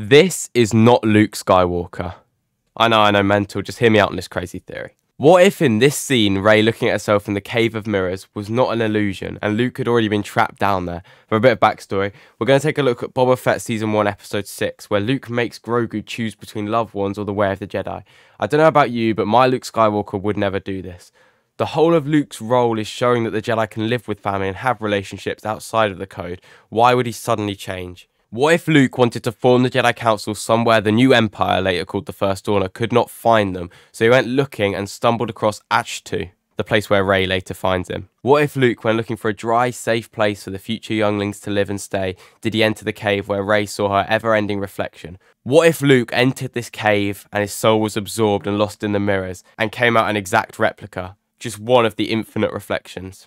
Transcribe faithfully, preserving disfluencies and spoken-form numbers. This is not Luke Skywalker. I know, I know, mental. Just hear me out on this crazy theory. What if in this scene, Rey looking at herself in the Cave of Mirrors was not an illusion and Luke had already been trapped down there? For a bit of backstory, we're going to take a look at Boba Fett Season one Episode six, where Luke makes Grogu choose between loved ones or the way of the Jedi. I don't know about you, but my Luke Skywalker would never do this. The whole of Luke's role is showing that the Jedi can live with family and have relationships outside of the code. Why would he suddenly change? What if Luke wanted to form the Jedi Council somewhere the new empire, later called the First Order, could not find them, so he went looking and stumbled across Ashtu, the place where Rey later finds him? What if Luke, when looking for a dry, safe place for the future younglings to live and stay, did he enter the cave where Rey saw her ever-ending reflection? What if Luke entered this cave and his soul was absorbed and lost in the mirrors, and came out an exact replica, just one of the infinite reflections?